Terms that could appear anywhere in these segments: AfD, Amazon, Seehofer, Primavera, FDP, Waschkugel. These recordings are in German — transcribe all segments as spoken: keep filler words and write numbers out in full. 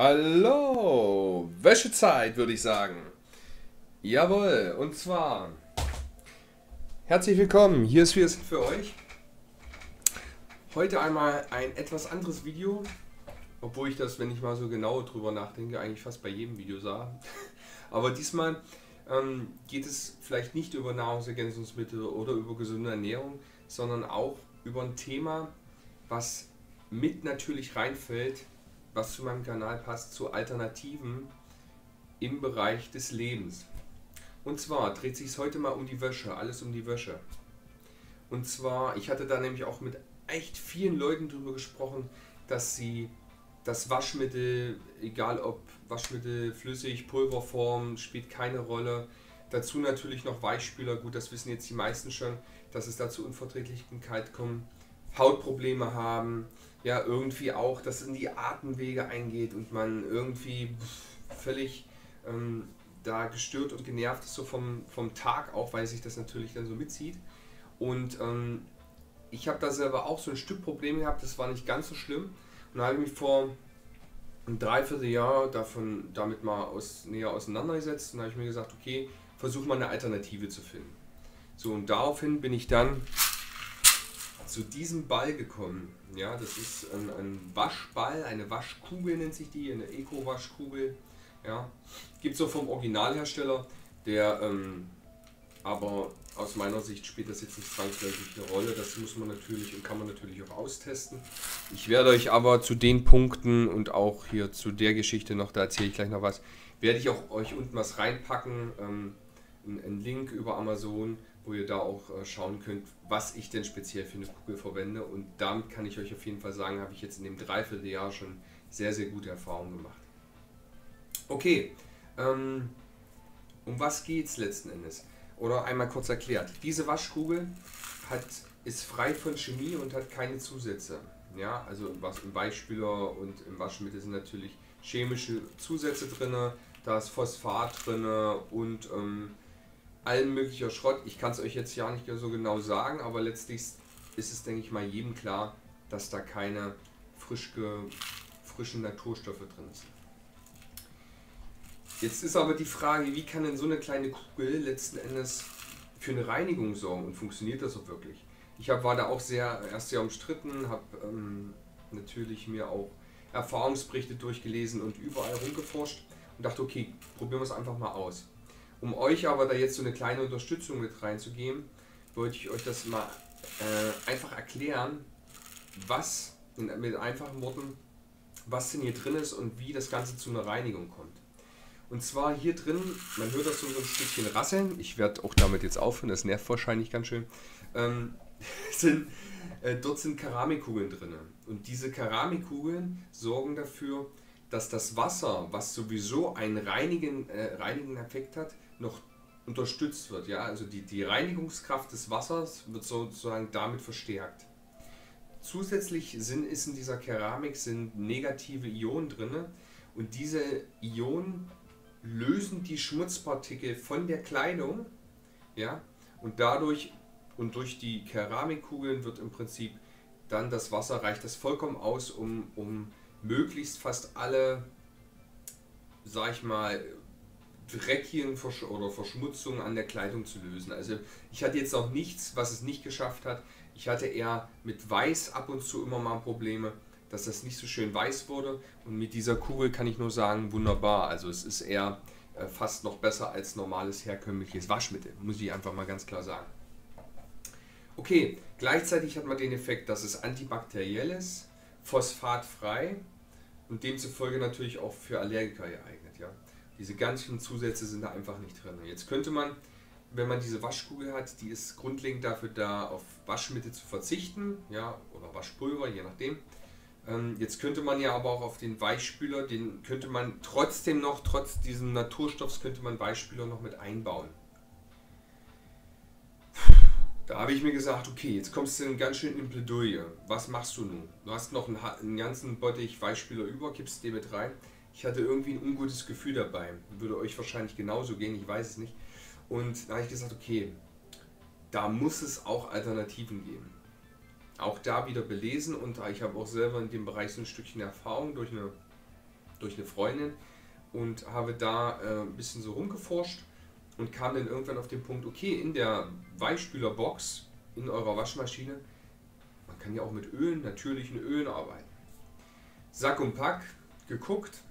Hallo, Wäschezeit würde ich sagen. Jawohl, und zwar herzlich willkommen, hier ist wir sind für euch. Heute einmal ein etwas anderes Video, obwohl ich das, wenn ich mal so genau drüber nachdenke, eigentlich fast bei jedem Video sah. Aber diesmal ähm, geht es vielleicht nicht über Nahrungsergänzungsmittel oder über gesunde Ernährung, sondern auch über ein Thema, was mit natürlich reinfällt, was zu meinem Kanal passt, zu Alternativen im Bereich des Lebens. Und zwar dreht sich es heute mal um die Wäsche, alles um die Wäsche. Und zwar, ich hatte da nämlich auch mit echt vielen Leuten drüber gesprochen, dass sie das Waschmittel, egal ob Waschmittel, flüssig, Pulverform, spielt keine Rolle. Dazu natürlich noch Weichspüler, gut, das wissen jetzt die meisten schon, dass es da zu Unverträglichkeit kommt, Hautprobleme haben, ja, irgendwie auch, dass in die Atemwege eingeht und man irgendwie völlig ähm, da gestört und genervt ist, so vom, vom Tag auch, weil sich das natürlich dann so mitzieht. Und ähm, ich habe da selber auch so ein Stück Probleme gehabt, das war nicht ganz so schlimm. Und da habe ich mich vor einem Dreivierteljahr davon, damit mal aus, näher auseinandergesetzt und habe ich mir gesagt, okay, versuch mal eine Alternative zu finden. So, und daraufhin bin ich dann zu diesem Ball gekommen. Ja, das ist ein, ein Waschball, eine Waschkugel nennt sich die, eine Eco-Waschkugel. Ja, gibt es auch vom Originalhersteller, der ähm, aber aus meiner Sicht spielt das jetzt nicht zwangsläufig eine Rolle. Das muss man natürlich und kann man natürlich auch austesten. Ich werde euch aber zu den Punkten und auch hier zu der Geschichte noch, da erzähle ich gleich noch was, werde ich auch euch unten was reinpacken, ähm, einen Link über Amazon, wo ihr da auch schauen könnt, was ich denn speziell für eine Kugel verwende. Und damit kann ich euch auf jeden Fall sagen, habe ich jetzt in dem Dreivierteljahr schon sehr, sehr gute Erfahrungen gemacht. Okay, ähm, um was geht es letzten Endes? Oder einmal kurz erklärt. Diese Waschkugel hat, ist frei von Chemie und hat keine Zusätze. Ja, also im Weichspüler und im Waschmittel sind natürlich chemische Zusätze drin, da ist Phosphat drin und ähm, allen möglicher Schrott. Ich kann es euch jetzt ja nicht so genau sagen, aber letztlich ist es, denke ich mal, jedem klar, dass da keine frisch ge, frischen Naturstoffe drin sind. Jetzt ist aber die Frage, wie kann denn so eine kleine Kugel letzten Endes für eine Reinigung sorgen und funktioniert das auch wirklich? Ich hab, war da auch sehr, erst sehr umstritten, habe ähm, natürlich mir auch Erfahrungsberichte durchgelesen und überall rumgeforscht und dachte, okay, probieren wir es einfach mal aus. Um euch aber da jetzt so eine kleine Unterstützung mit reinzugeben, wollte ich euch das mal äh, einfach erklären, was, in, mit einfachen Worten, was denn hier drin ist und wie das Ganze zu einer Reinigung kommt. Und zwar hier drin, man hört das so ein Stückchen rasseln, ich werde auch damit jetzt aufhören, das nervt wahrscheinlich ganz schön, ähm, sind, äh, dort sind Keramikkugeln drin. Und diese Keramikkugeln sorgen dafür, dass das Wasser, was sowieso einen reinigen, äh, reinigen Effekt hat, noch unterstützt wird. Ja? Also die, die Reinigungskraft des Wassers wird sozusagen damit verstärkt. Zusätzlich sind, ist in dieser Keramik sind negative Ionen drin und diese Ionen lösen die Schmutzpartikel von der Kleidung, ja, und dadurch und durch die Keramikkugeln wird im Prinzip dann das Wasser, reicht das vollkommen aus, um, um möglichst fast alle, sag ich mal, Dreckchen oder Verschmutzungen an der Kleidung zu lösen. Also ich hatte jetzt noch nichts, was es nicht geschafft hat. Ich hatte eher mit Weiß ab und zu immer mal Probleme, dass das nicht so schön weiß wurde. Und mit dieser Kugel kann ich nur sagen, wunderbar. Also es ist eher äh, fast noch besser als normales herkömmliches Waschmittel, muss ich einfach mal ganz klar sagen. Okay, gleichzeitig hat man den Effekt, dass es antibakteriell ist, phosphatfrei und demzufolge natürlich auch für Allergiker geeignet. Ja? Diese ganzen Zusätze sind da einfach nicht drin. Jetzt könnte man, wenn man diese Waschkugel hat, die ist grundlegend dafür da, auf Waschmittel zu verzichten, ja, oder Waschpulver, je nachdem. Jetzt könnte man ja aber auch auf den Weichspüler, den könnte man trotzdem noch, trotz diesen Naturstoffs, könnte man Weichspüler noch mit einbauen. Da habe ich mir gesagt, okay, jetzt kommst du ganz schön in Plädoyer. Was machst du nun? Du hast noch einen, einen ganzen Bottich Weichspüler über, kippst den mit rein. Ich hatte irgendwie ein ungutes Gefühl dabei. Würde euch wahrscheinlich genauso gehen, ich weiß es nicht. Und da habe ich gesagt, okay, da muss es auch Alternativen geben. Auch da wieder belesen und ich habe auch selber in dem Bereich so ein Stückchen Erfahrung durch eine durch eine Freundin und habe da äh, ein bisschen so rumgeforscht und kam dann irgendwann auf den Punkt, okay, in der Weichspülerbox, in eurer Waschmaschine, man kann ja auch mit Ölen, natürlichen Ölen arbeiten. Sack und Pack, geguckt,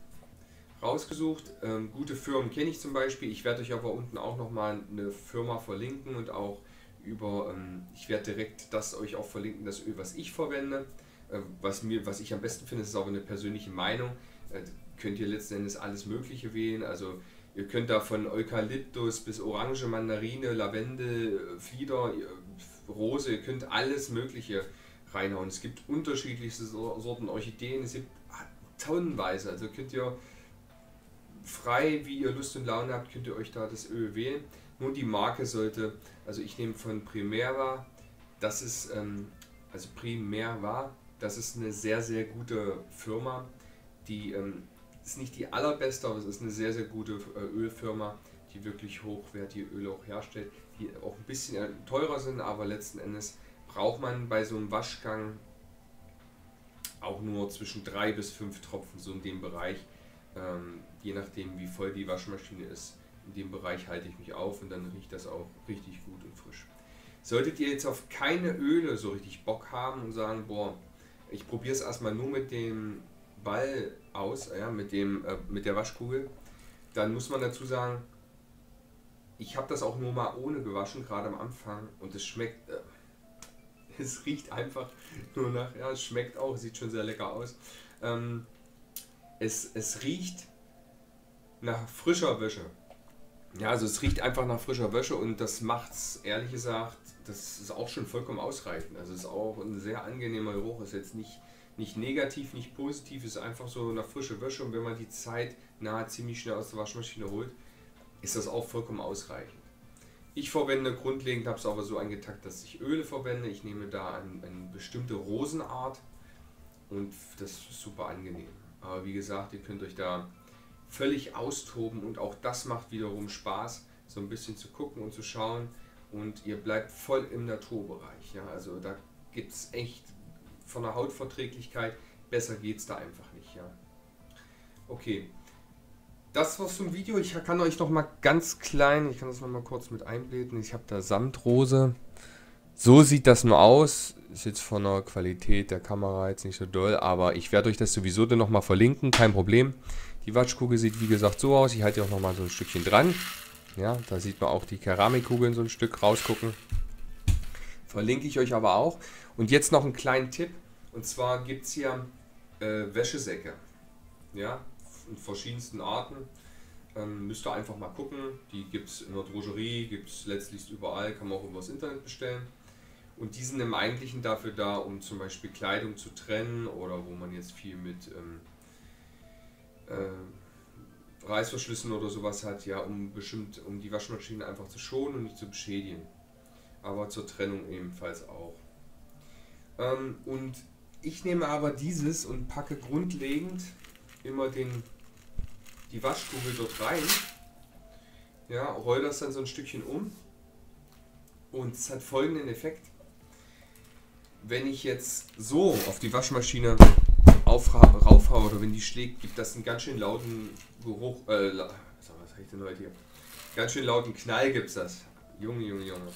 rausgesucht, ähm, gute Firmen kenne ich zum Beispiel, ich werde euch aber unten auch nochmal eine Firma verlinken und auch über, ähm, ich werde direkt das euch auch verlinken, das Öl, was ich verwende. Äh, was, mir, was ich am besten finde, ist aber eine persönliche Meinung. Äh, könnt ihr letzten Endes alles Mögliche wählen, also ihr könnt da von Eukalyptus bis Orange, Mandarine, Lavendel, Flieder, Rose, ihr könnt alles Mögliche reinhauen. Es gibt unterschiedlichste Sorten Orchideen, es gibt tonnenweise, also könnt ihr frei, wie ihr Lust und Laune habt, könnt ihr euch da das Öl wählen. Nur die Marke sollte, also ich nehme von Primavera, das ist, ähm, also Primavera, das ist eine sehr, sehr gute Firma, die ähm, ist nicht die allerbeste, aber es ist eine sehr, sehr gute Ölfirma, die wirklich hochwertige Öle auch herstellt, die auch ein bisschen teurer sind, aber letzten Endes braucht man bei so einem Waschgang auch nur zwischen drei bis fünf Tropfen, so in dem Bereich, ähm, je nachdem wie voll die Waschmaschine ist. In dem Bereich halte ich mich auf und dann riecht das auch richtig gut und frisch. Solltet ihr jetzt auf keine Öle so richtig Bock haben und sagen, boah, ich probiere es erstmal nur mit dem Ball aus, ja, mit, dem, äh, mit der Waschkugel, dann muss man dazu sagen, ich habe das auch nur mal ohne gewaschen, gerade am Anfang, und es schmeckt, äh, es riecht einfach nur nach, ja, es schmeckt auch, sieht schon sehr lecker aus. Ähm, es, es riecht nach frischer Wäsche. Ja, also es riecht einfach nach frischer Wäsche und das macht's, ehrlich gesagt, das ist auch schon vollkommen ausreichend. Also es ist auch ein sehr angenehmer Geruch, ist jetzt nicht, nicht negativ, nicht positiv, ist einfach so nach frische Wäsche, und wenn man die Zeit nahe ziemlich schnell aus der Waschmaschine holt, ist das auch vollkommen ausreichend. Ich verwende grundlegend, habe es aber so eingetackt, dass ich Öle verwende. Ich nehme da eine, eine bestimmte Rosenart und das ist super angenehm. Aber wie gesagt, ihr könnt euch da völlig austoben und auch das macht wiederum Spaß, so ein bisschen zu gucken und zu schauen, und ihr bleibt voll im Naturbereich. Ja, also da gibt es echt von der Hautverträglichkeit, besser geht es da einfach nicht. Ja. Okay, das war's zum Video. Ich kann euch noch mal ganz klein, ich kann das noch mal kurz mit einblenden, ich habe da Samtrose. So sieht das nur aus, ist jetzt von der Qualität der Kamera jetzt nicht so doll, aber ich werde euch das sowieso dann nochmal verlinken, kein Problem. Die Waschkugel sieht wie gesagt so aus, ich halte auch nochmal so ein Stückchen dran. Ja, da sieht man auch die Keramikkugeln so ein Stück rausgucken. Verlinke ich euch aber auch. Und jetzt noch einen kleinen Tipp, und zwar gibt es hier äh, Wäschesäcke, ja, in verschiedensten Arten. Ähm, müsst ihr einfach mal gucken, die gibt es in der Drogerie, gibt es letztlich überall, kann man auch über das Internet bestellen. Und die sind im Eigentlichen dafür da, um zum Beispiel Kleidung zu trennen oder wo man jetzt viel mit ähm, äh, Reißverschlüssen oder sowas hat, ja, um bestimmt, um die Waschmaschine einfach zu schonen und nicht zu beschädigen. Aber zur Trennung ebenfalls auch. Ähm, und ich nehme aber dieses und packe grundlegend immer den, die Waschkugel dort rein, ja, roll das dann so ein Stückchen um. Und es hat folgenden Effekt: Wenn ich jetzt so auf die Waschmaschine raufhaue oder wenn die schlägt, gibt das einen ganz schön lauten Geruch. Äh, was habe ich denn heute hier? Ganz schön lauten Knall gibt's das. Junge, Junge, Junge.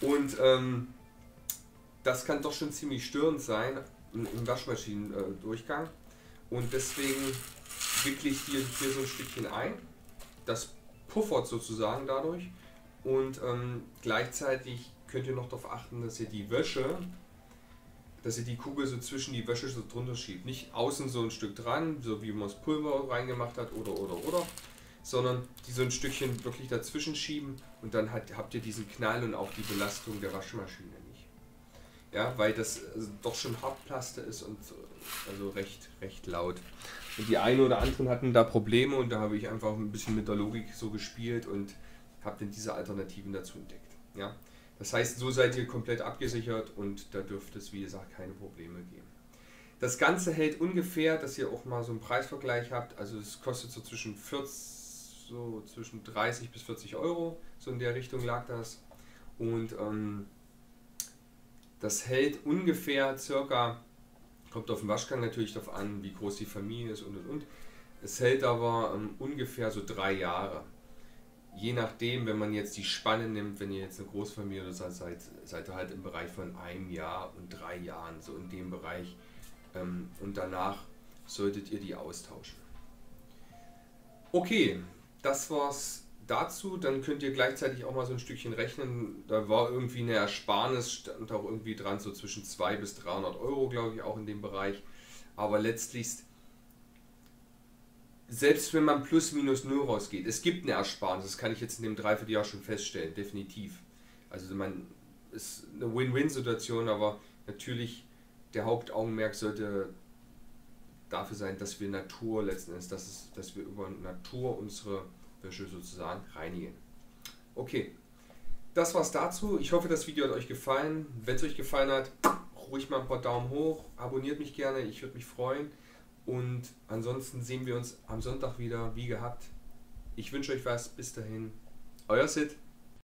Und ähm, das kann doch schon ziemlich störend sein im Waschmaschinendurchgang. Und deswegen wickle ich hier, hier so ein Stückchen ein. Das puffert sozusagen dadurch. Und ähm, gleichzeitig könnt ihr noch darauf achten, dass ihr die Wäsche, dass ihr die Kugel so zwischen die Wäsche so drunter schiebt. Nicht außen so ein Stück dran, so wie man das Pulver reingemacht hat oder oder oder, sondern die so ein Stückchen wirklich dazwischen schieben, und dann hat, habt ihr diesen Knall und auch die Belastung der Waschmaschine nicht. Ja, weil das also doch schon Hartplaste ist und also recht, recht laut. Und die einen oder anderen hatten da Probleme, und da habe ich einfach ein bisschen mit der Logik so gespielt und habt denn diese Alternativen dazu entdeckt. Ja? Das heißt, so seid ihr komplett abgesichert und da dürfte es, wie gesagt, keine Probleme geben. Das Ganze hält ungefähr, dass ihr auch mal so einen Preisvergleich habt, also es kostet so zwischen, vierzig, so zwischen dreißig bis vierzig Euro, so in der Richtung lag das. Und ähm, das hält ungefähr circa, kommt auf den Waschgang natürlich darauf an, wie groß die Familie ist und und und, Es hält aber ähm, ungefähr so drei Jahre. Je nachdem, wenn man jetzt die Spanne nimmt, wenn ihr jetzt eine Großfamilie seid, seid, seid ihr halt im Bereich von einem Jahr und drei Jahren, so in dem Bereich. Ähm, und danach solltet ihr die austauschen. Okay, das war's dazu. Dann könnt ihr gleichzeitig auch mal so ein Stückchen rechnen. Da war irgendwie eine Ersparnis, stand auch irgendwie dran, so zwischen zweihundert bis dreihundert Euro, glaube ich, auch in dem Bereich. Aber letztlich, selbst wenn man plus minus null rausgeht, es gibt eine Ersparnis, das kann ich jetzt in dem Dreivierteljahr schon feststellen, definitiv. Also man ist eine Win-Win-Situation, aber natürlich der Hauptaugenmerk sollte dafür sein, dass wir Natur letzten Endes, dass, es, dass wir über Natur unsere Wäsche sozusagen reinigen. Okay, das war's dazu. Ich hoffe, das Video hat euch gefallen. Wenn es euch gefallen hat, ruhig mal ein paar Daumen hoch, abonniert mich gerne, ich würde mich freuen. Und ansonsten sehen wir uns am Sonntag wieder, wie gehabt. Ich wünsche euch was, bis dahin, euer Sid.